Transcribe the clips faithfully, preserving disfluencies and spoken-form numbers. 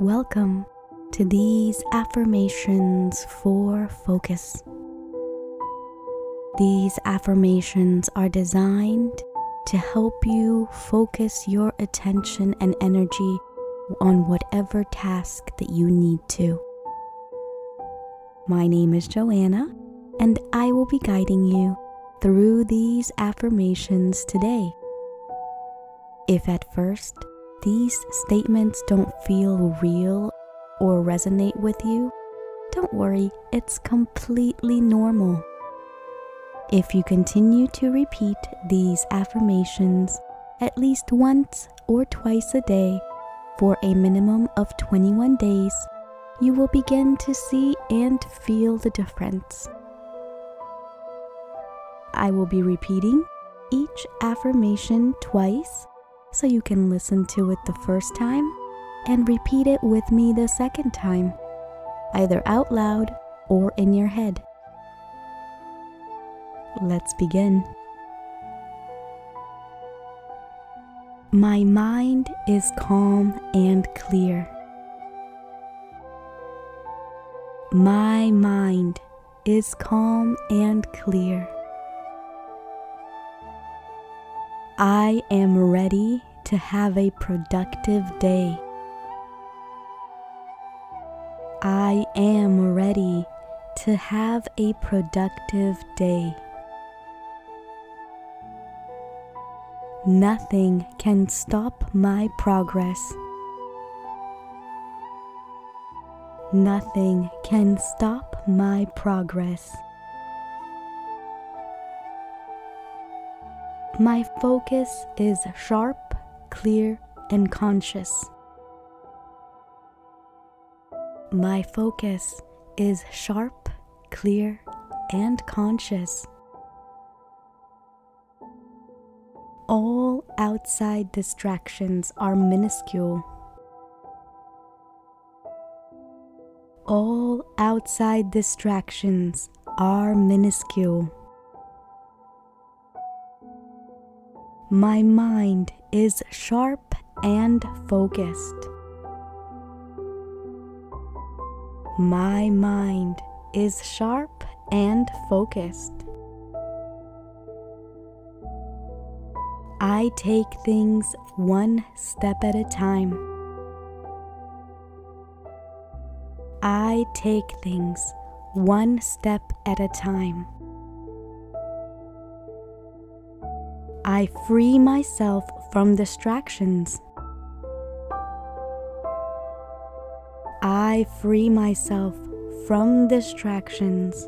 Welcome to these affirmations for focus. These affirmations are designed to help you focus your attention and energy on whatever task that you need to. My name is Joanna, and I will be guiding you through these affirmations today. If at first these statements don't feel real or resonate with you, don't worry, it's completely normal. If you continue to repeat these affirmations at least once or twice a day for a minimum of twenty-one days, you will begin to see and feel the difference. I will be repeating each affirmation twice, so you can listen to it the first time and repeat it with me the second time, either out loud or in your head. Let's begin. My mind is calm and clear. My mind is calm and clear. I am ready to have a productive day. I am ready to have a productive day. Nothing can stop my progress. Nothing can stop my progress. My focus is sharp, clear, and conscious. My focus is sharp, clear, and conscious. All outside distractions are minuscule. All outside distractions are minuscule. My mind is sharp and focused. My mind is sharp and focused. I take things one step at a time. I take things one step at a time. I free myself from distractions. I free myself from distractions.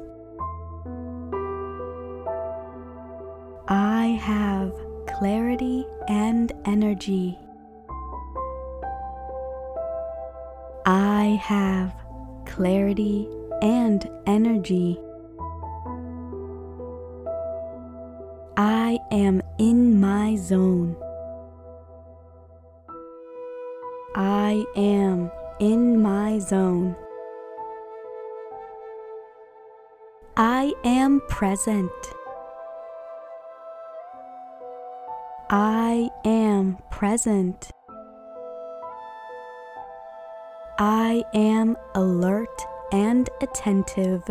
I have clarity and energy. I have clarity and energy. I am in my zone. I am in my zone. I am present. I am present. I am alert and attentive.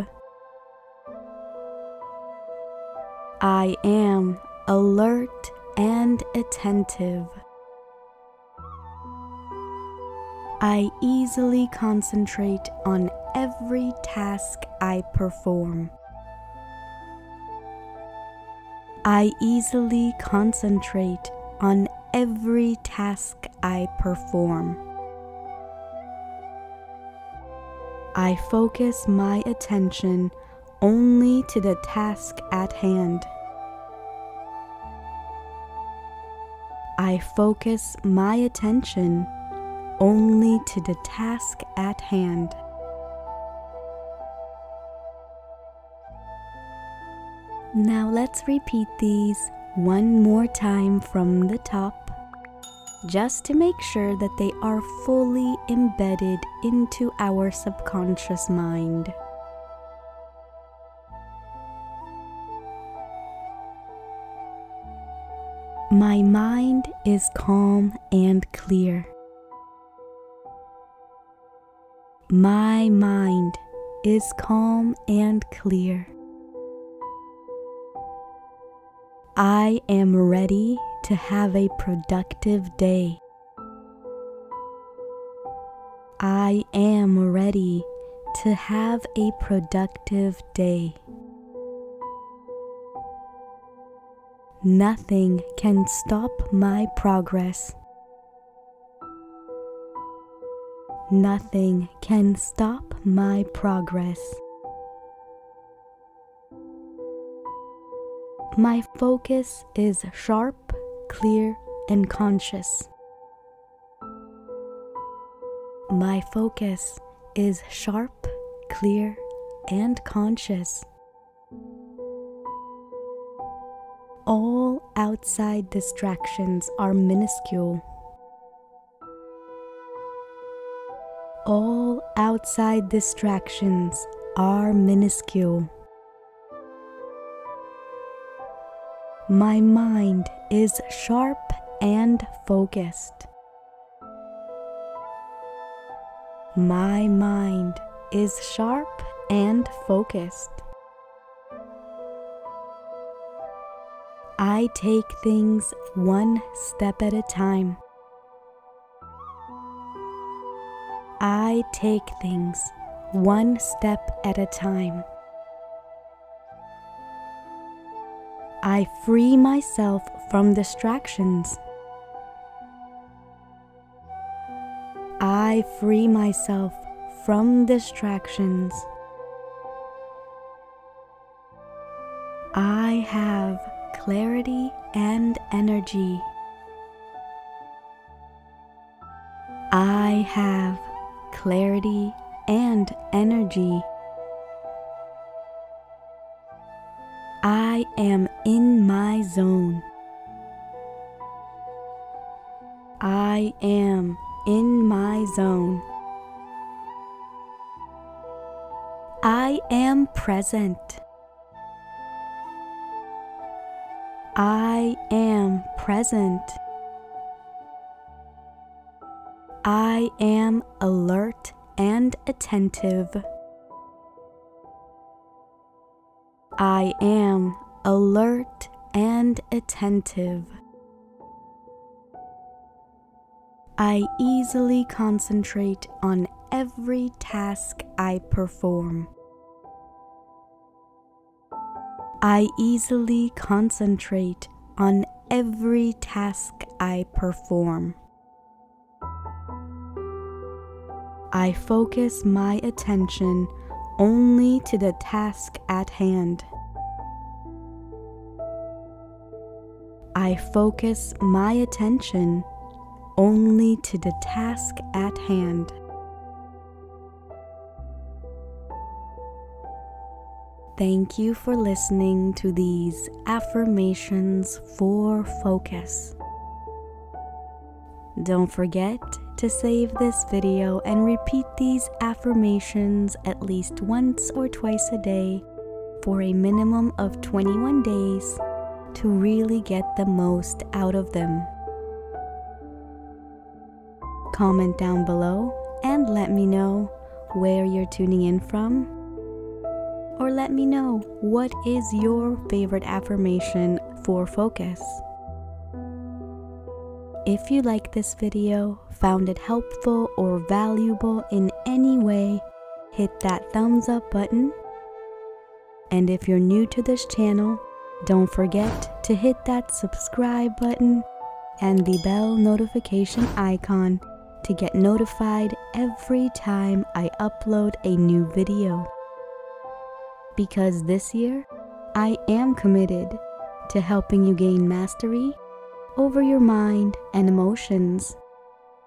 I am alert and attentive. I easily concentrate on every task I perform. I easily concentrate on every task I perform. I focus my attention only to the task at hand. I focus my attention only to the task at hand. Now let's repeat these one more time from the top, just to make sure that they are fully embedded into our subconscious mind. My mind is calm and clear. My mind is calm and clear. I am ready to have a productive day. I am ready to have a productive day. Nothing can stop my progress. Nothing can stop my progress. My focus is sharp, clear, and conscious. My focus is sharp, clear, and conscious. All outside distractions are minuscule. All outside distractions are minuscule. My mind is sharp and focused. My mind is sharp and focused. I take things one step at a time. I take things one step at a time. I free myself from distractions. I free myself from distractions. I have clarity and energy. I have clarity and energy. I am in my zone. I am in my zone. I am present. I am present. I am alert and attentive. I am alert and attentive. I easily concentrate on every task I perform. I easily concentrate on every task I perform. I focus my attention only to the task at hand. I focus my attention only to the task at hand. Thank you for listening to these affirmations for focus. Don't forget to save this video and repeat these affirmations at least once or twice a day for a minimum of twenty-one days to really get the most out of them. Comment down below and let me know where you're tuning in from, or let me know what is your favorite affirmation for focus. If you like this video, found it helpful or valuable in any way, hit that thumbs up button. And if you're new to this channel, don't forget to hit that subscribe button and the bell notification icon to get notified every time I upload a new video. Because this year, I am committed to helping you gain mastery over your mind and emotions.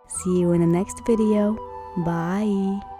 See you in the next video. Bye.